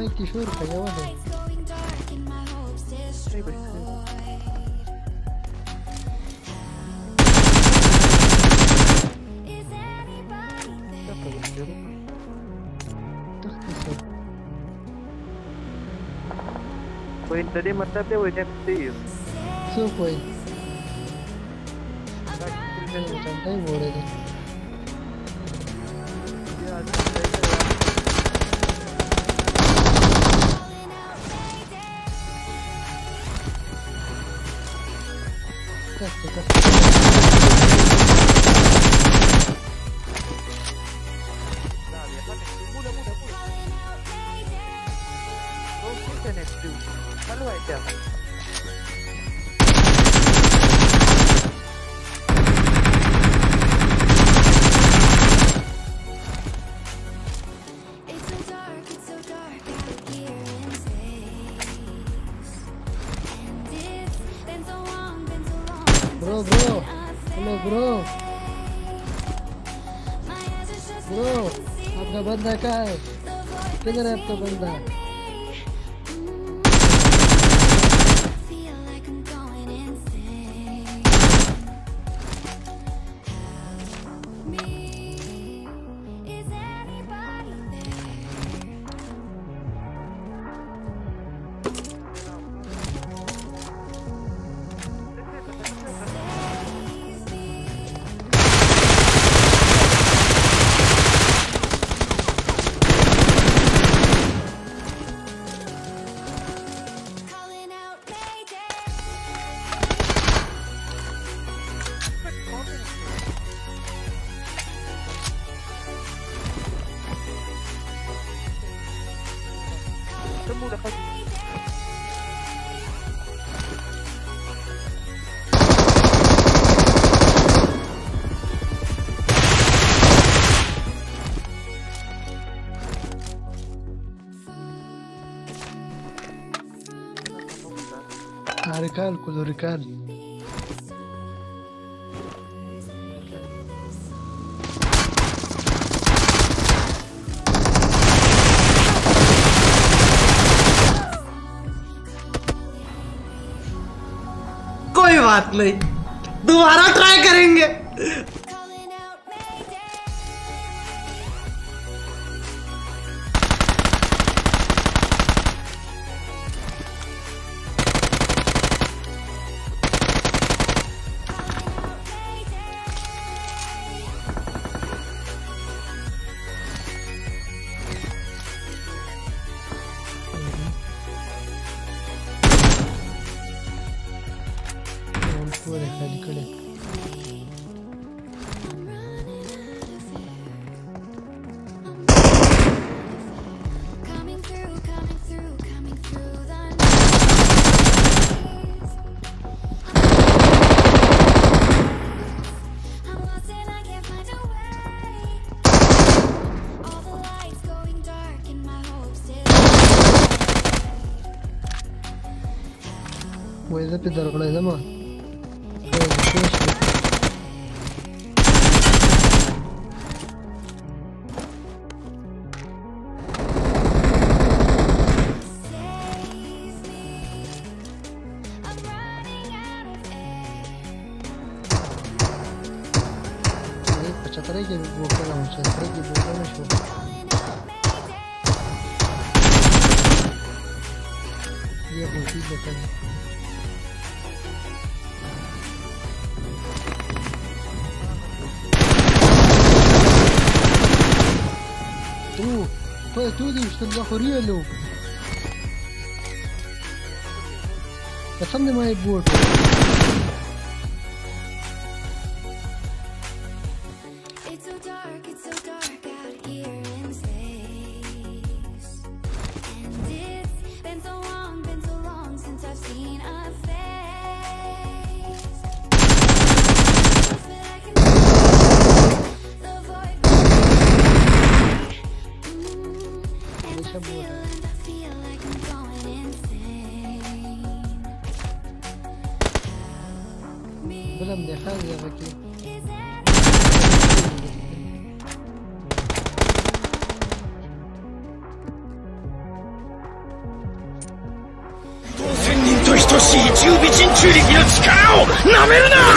mai Kishore kaya wale. Point tadi mata pe wajah tiup. So point. Cantai boleh tu. बंदा का है किधर है आपका बंदा كله ركال कोई बात नहीं दोबारा ट्राई करेंगे Pedro con esa mano. Real قسم ما يبوت しい十尾人中力の力をなめるな。